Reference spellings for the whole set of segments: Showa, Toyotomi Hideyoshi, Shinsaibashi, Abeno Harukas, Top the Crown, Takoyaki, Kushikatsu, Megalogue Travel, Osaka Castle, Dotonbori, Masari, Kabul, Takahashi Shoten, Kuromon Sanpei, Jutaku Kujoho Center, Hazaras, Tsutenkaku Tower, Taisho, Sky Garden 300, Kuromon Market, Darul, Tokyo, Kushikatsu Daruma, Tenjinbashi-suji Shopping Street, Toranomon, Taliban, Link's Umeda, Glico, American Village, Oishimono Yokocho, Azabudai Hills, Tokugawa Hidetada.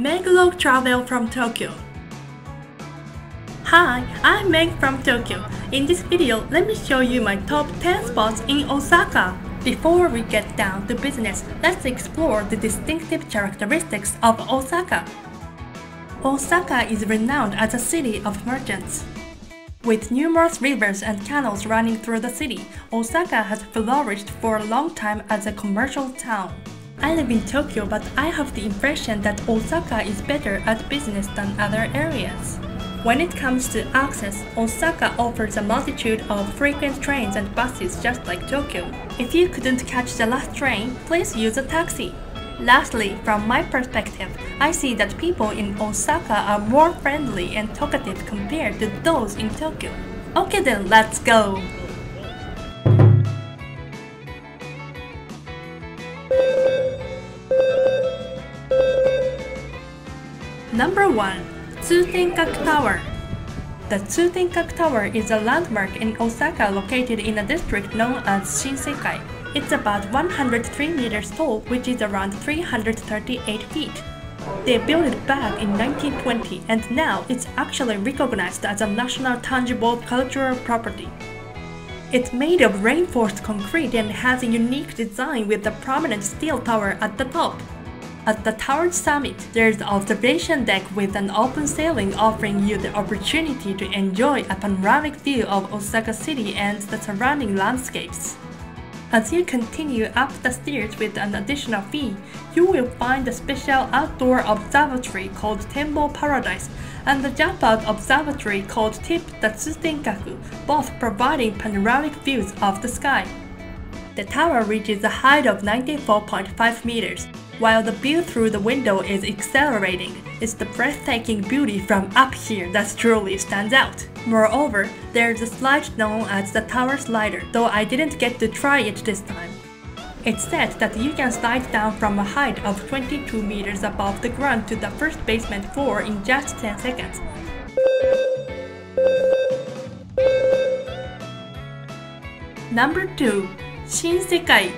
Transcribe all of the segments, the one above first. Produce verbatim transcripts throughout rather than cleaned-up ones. Megalogue Travel from Tokyo. Hi, I'm Meg from Tokyo. In this video, let me show you my top ten spots in Osaka. Before we get down to business, let's explore the distinctive characteristics of Osaka. Osaka is renowned as a city of merchants. With numerous rivers and canals running through the city, Osaka has flourished for a long time as a commercial town. I live in Tokyo, but I have the impression that Osaka is better at business than other areas. When it comes to access, Osaka offers a multitude of frequent trains and buses just like Tokyo. If you couldn't catch the last train, please use a taxi. Lastly, from my perspective, I see that people in Osaka are more friendly and talkative compared to those in Tokyo. Okay then, let's go! Number one. Tsutenkaku Tower. The Tsutenkaku Tower is a landmark in Osaka located in a district known as Shinsekai. It's about one hundred three meters tall, which is around three hundred thirty-eight feet. They built it back in nineteen twenty, and now it's actually recognized as a national tangible cultural property. It's made of reinforced concrete and has a unique design with a prominent steel tower at the top. At the tower's summit, there's the observation deck with an open ceiling offering you the opportunity to enjoy a panoramic view of Osaka City and the surrounding landscapes. As you continue up the stairs with an additional fee, you will find a special outdoor observatory called Tenbo Paradise and the jump-out observatory called Tip the Tsutenkaku, both providing panoramic views of the sky. The tower reaches a height of ninety-four point five meters. While the view through the window is accelerating, it's the breathtaking beauty from up here that truly stands out. Moreover, there's a slide known as the Tower Slider, though I didn't get to try it this time. It's said that you can slide down from a height of twenty-two meters above the ground to the first basement floor in just ten seconds. Number two. Shinsekai.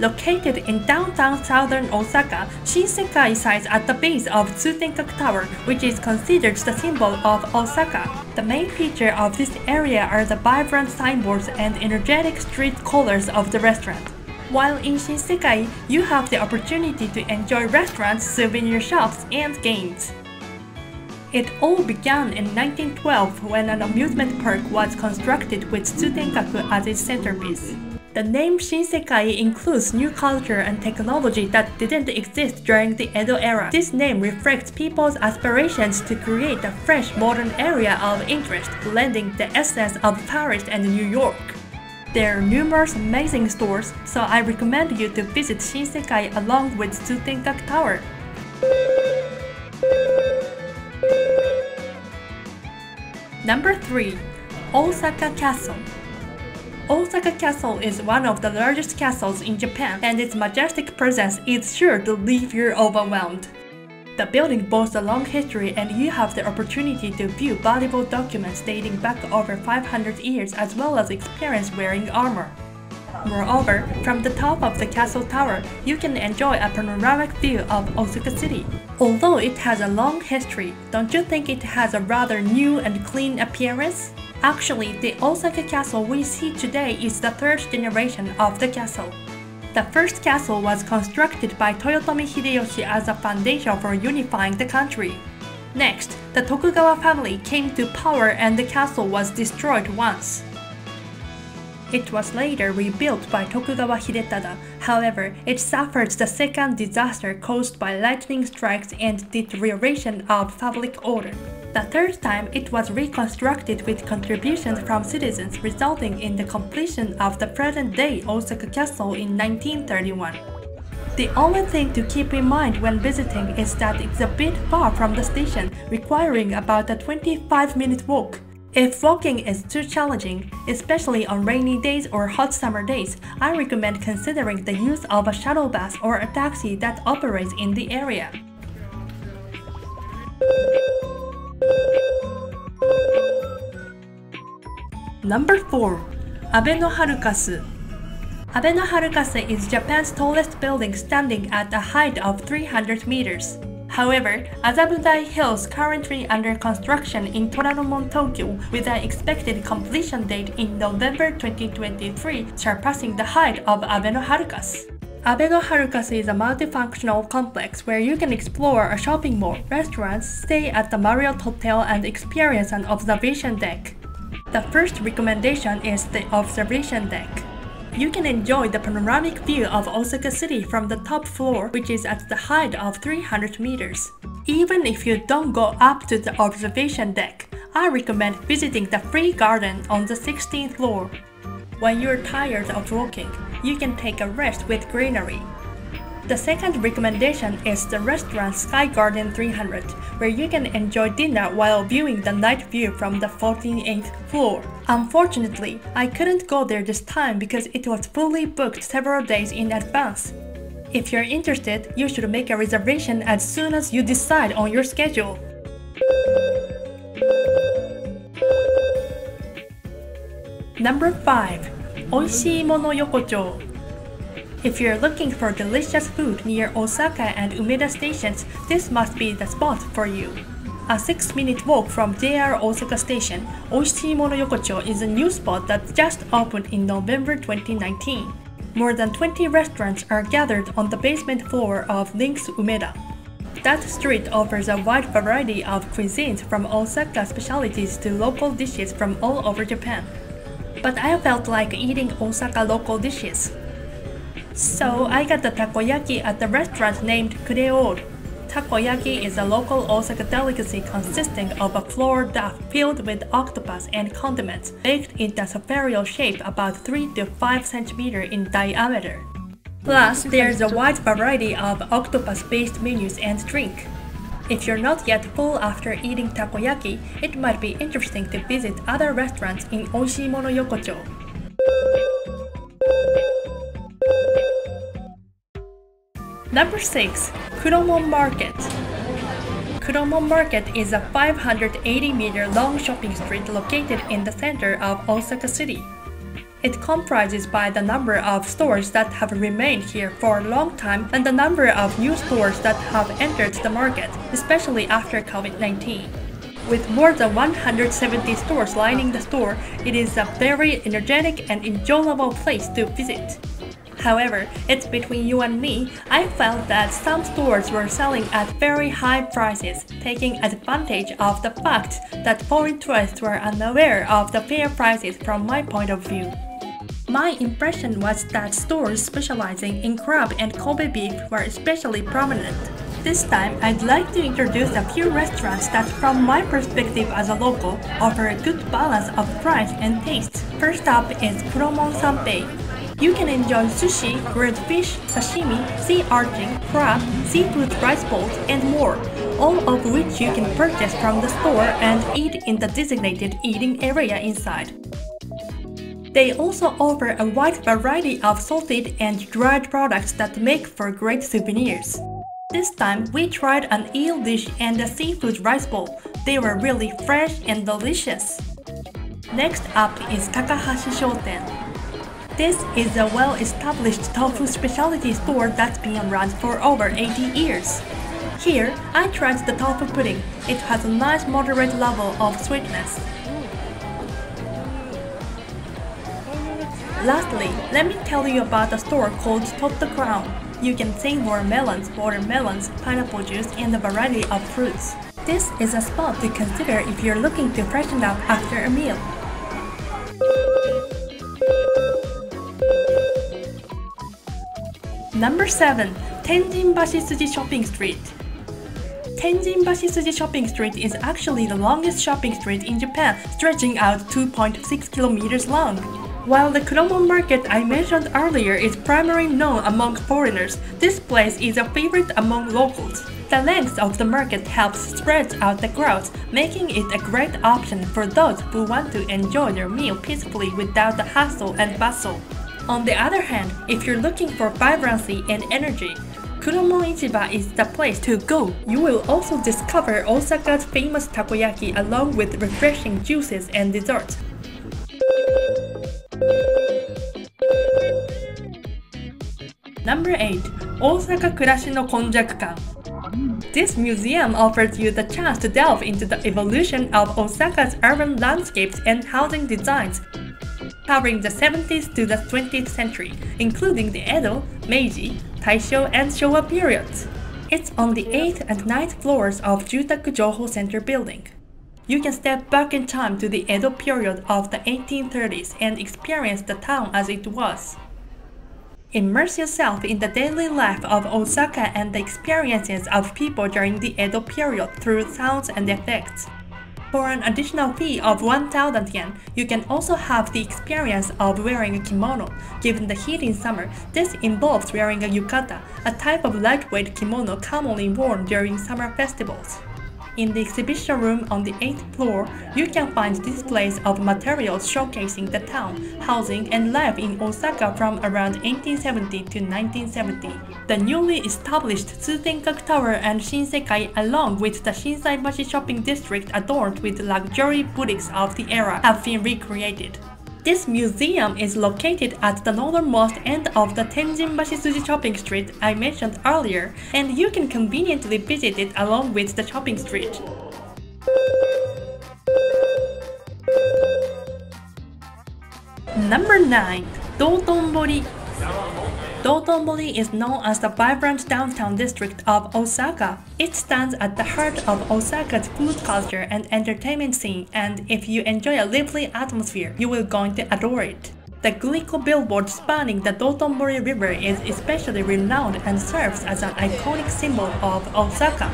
Located in downtown southern Osaka, Shinsekai sits at the base of Tsutenkaku Tower, which is considered the symbol of Osaka. The main feature of this area are the vibrant signboards and energetic street colors of the restaurant. While in Shinsekai, you have the opportunity to enjoy restaurants, souvenir shops, and games. It all began in nineteen twelve when an amusement park was constructed with Tsutenkaku as its centerpiece. The name Shinsekai includes new culture and technology that didn't exist during the Edo era. This name reflects people's aspirations to create a fresh modern area of interest, blending the essence of Paris and New York. There are numerous amazing stores, so I recommend you to visit Shinsekai along with Tsutenkaku Tower. Number three. Osaka Castle. Osaka Castle is one of the largest castles in Japan, and its majestic presence is sure to leave you overwhelmed. The building boasts a long history, and you have the opportunity to view valuable documents dating back over five hundred years as well as experience wearing armor. Moreover, from the top of the castle tower, you can enjoy a panoramic view of Osaka City. Although it has a long history, don't you think it has a rather new and clean appearance? Actually, the Osaka Castle we see today is the third generation of the castle. The first castle was constructed by Toyotomi Hideyoshi as a foundation for unifying the country. Next, the Tokugawa family came to power and the castle was destroyed once. It was later rebuilt by Tokugawa Hidetada. However, it suffered the second disaster caused by lightning strikes and deterioration of public order. The third time, it was reconstructed with contributions from citizens, resulting in the completion of the present-day Osaka Castle in nineteen thirty-one. The only thing to keep in mind when visiting is that it's a bit far from the station, requiring about a twenty-five minute walk. If walking is too challenging, especially on rainy days or hot summer days, I recommend considering the use of a shuttle bus or a taxi that operates in the area. Number four. Abeno Harukas. Abeno Harukas is Japan's tallest building, standing at a height of three hundred meters. However, Azabudai Hills currently under construction in Toranomon, Tokyo, with an expected completion date in November twenty twenty-three, surpassing the height of Abeno Harukas. Abeno Harukas is a multifunctional complex where you can explore a shopping mall, restaurants, stay at the Marriott Hotel, and experience an observation deck. The first recommendation is the observation deck. You can enjoy the panoramic view of Osaka City from the top floor, which is at the height of three hundred meters. Even if you don't go up to the observation deck, I recommend visiting the free garden on the sixteenth floor. When you're tired of walking, you can take a rest with greenery. The second recommendation is the restaurant Sky Garden three hundred, where you can enjoy dinner while viewing the night view from the forty-eighth floor. Unfortunately, I couldn't go there this time because it was fully booked several days in advance. If you're interested, you should make a reservation as soon as you decide on your schedule. Number five. Oishimono Yokocho. If you're looking for delicious food near Osaka and Umeda stations, this must be the spot for you. A six minute walk from J R Osaka Station, Oishimono Yokocho is a new spot that just opened in November twenty nineteen. More than twenty restaurants are gathered on the basement floor of Link's Umeda. That street offers a wide variety of cuisines, from Osaka specialties to local dishes from all over Japan. But I felt like eating Osaka local dishes. So I got the takoyaki at the restaurant named Kureol. Takoyaki is a local Osaka delicacy consisting of a flour duff filled with octopus and condiments, baked in a spherical shape about three to five centimeters in diameter. Plus, there's a wide variety of octopus-based menus and drink. If you're not yet full after eating takoyaki, it might be interesting to visit other restaurants in Oishimono Yokocho. Number six. Kuromon Market. Kuromon Market is a five hundred eighty meter long shopping street located in the center of Osaka City. It comprises by the number of stores that have remained here for a long time and the number of new stores that have entered the market, especially after COVID nineteen. With more than one hundred seventy stores lining the store, it is a very energetic and enjoyable place to visit. However, it's between you and me, I felt that some stores were selling at very high prices, taking advantage of the fact that foreign tourists were unaware of the fair prices from my point of view. My impression was that stores specializing in crab and Kobe beef were especially prominent. This time, I'd like to introduce a few restaurants that, from my perspective as a local, offer a good balance of price and taste. First up is Kuromon Sanpei. You can enjoy sushi, grilled fish, sashimi, sea urchin, crab, seafood rice balls, and more, all of which you can purchase from the store and eat in the designated eating area inside. They also offer a wide variety of salted and dried products that make for great souvenirs. This time we tried an eel dish and a seafood rice bowl. They were really fresh and delicious. Next up is Takahashi Shoten. This is a well-established tofu specialty store that's been around for over eighty years. Here, I tried the tofu pudding. It has a nice moderate level of sweetness. Lastly, let me tell you about a store called Top the Crown. You can savor melons, watermelons, pineapple juice, and a variety of fruits. This is a spot to consider if you're looking to freshen up after a meal. Number seven. Tenjinbashi-suji Shopping Street. Tenjinbashi-suji Shopping Street is actually the longest shopping street in Japan, stretching out two point six kilometers long. While the Kuromon Market I mentioned earlier is primarily known among foreigners, this place is a favorite among locals. The length of the market helps spread out the crowds, making it a great option for those who want to enjoy their meal peacefully without the hustle and bustle. On the other hand, if you're looking for vibrancy and energy, Kuromon Ichiba is the place to go. You will also discover Osaka's famous takoyaki along with refreshing juices and desserts. Number eight. Osaka Kurashi no Konjakukan. This museum offers you the chance to delve into the evolution of Osaka's urban landscapes and housing designs, covering the seventies to the twentieth century, including the Edo, Meiji, Taisho, and Showa periods. It's on the eighth and ninth floors of Jutaku Kujoho Center building. You can step back in time to the Edo period of the eighteen thirties and experience the town as it was. Immerse yourself in the daily life of Osaka and the experiences of people during the Edo period through sounds and effects. For an additional fee of one thousand yen, you can also have the experience of wearing a kimono. Given the heat in summer, this involves wearing a yukata, a type of lightweight kimono commonly worn during summer festivals. In the exhibition room on the eighth floor, you can find displays of materials showcasing the town, housing, and life in Osaka from around eighteen seventy to nineteen seventy. The newly established Tsutenkaku Tower and Shinsekai, along with the Shinsaibashi shopping district adorned with luxury boutiques of the era, have been recreated. This museum is located at the northernmost end of the Tenjinbashi-suji Shopping Street I mentioned earlier, and you can conveniently visit it along with the shopping street. Number nine. Dotonbori. Dotonbori is known as the vibrant downtown district of Osaka. It stands at the heart of Osaka's food culture and entertainment scene, and if you enjoy a lively atmosphere, you will going to adore it. The Glico billboard spanning the Dotonbori River is especially renowned and serves as an iconic symbol of Osaka.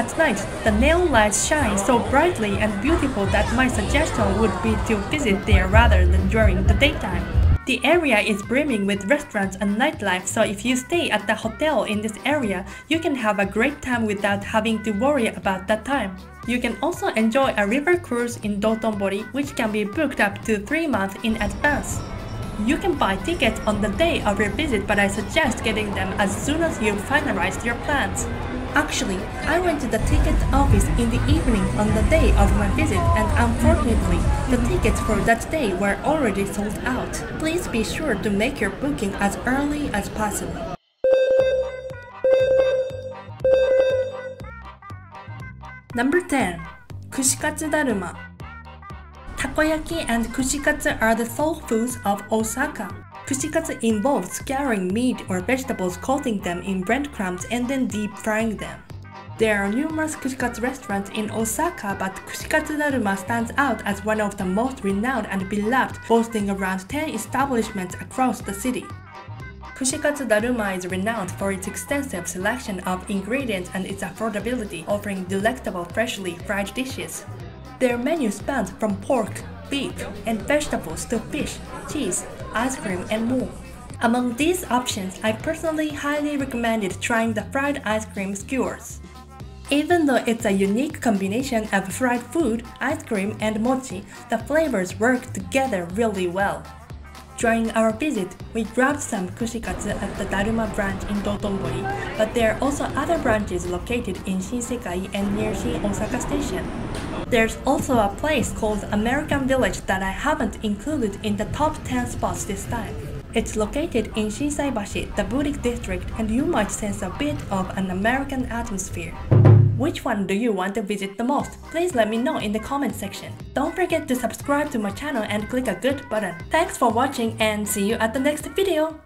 At night, the neon lights shine so brightly and beautiful that my suggestion would be to visit there rather than during the daytime. The area is brimming with restaurants and nightlife, so if you stay at the hotel in this area, you can have a great time without having to worry about the time. You can also enjoy a river cruise in Dotonbori, which can be booked up to three months in advance. You can buy tickets on the day of your visit, but I suggest getting them as soon as you finalize your plans. Actually, I went to the ticket office in the evening on the day of my visit, and unfortunately, the tickets for that day were already sold out. Please be sure to make your booking as early as possible. Number ten. Kushikatsu Daruma. Takoyaki and kushikatsu are the soul foods of Osaka. Kushikatsu involves scattering meat or vegetables, coating them in breadcrumbs, and then deep frying them. There are numerous kushikatsu restaurants in Osaka, but Kushikatsu Daruma stands out as one of the most renowned and beloved, boasting around ten establishments across the city. Kushikatsu Daruma is renowned for its extensive selection of ingredients and its affordability, offering delectable freshly fried dishes. Their menu spans from pork, beef, and vegetables to fish, cheese, ice cream, and more. Among these options, I personally highly recommended trying the fried ice cream skewers. Even though it's a unique combination of fried food, ice cream, and mochi, the flavors work together really well. During our visit, we grabbed some kushikatsu at the Daruma branch in Dotonbori, but there are also other branches located in Shinsekai and near Shin Osaka Station. There's also a place called American Village that I haven't included in the top ten spots this time. It's located in Shinsaibashi, the boutique district, and you might sense a bit of an American atmosphere. Which one do you want to visit the most? Please let me know in the comment section. Don't forget to subscribe to my channel and click a good button. Thanks for watching and see you at the next video!